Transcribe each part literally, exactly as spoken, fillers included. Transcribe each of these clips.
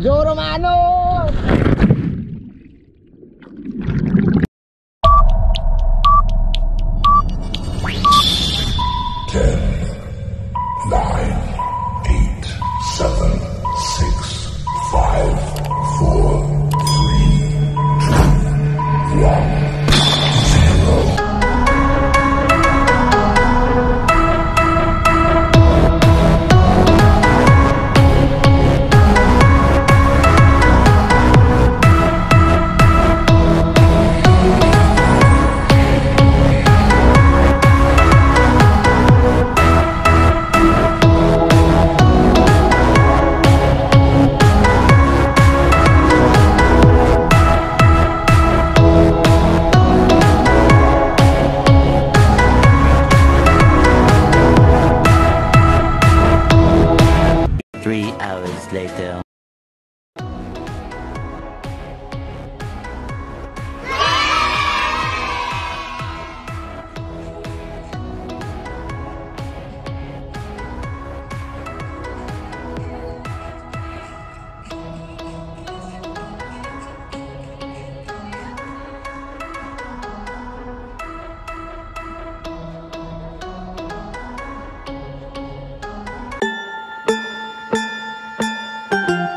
Joe Romano! Three hours later. Thank you.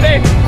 baby.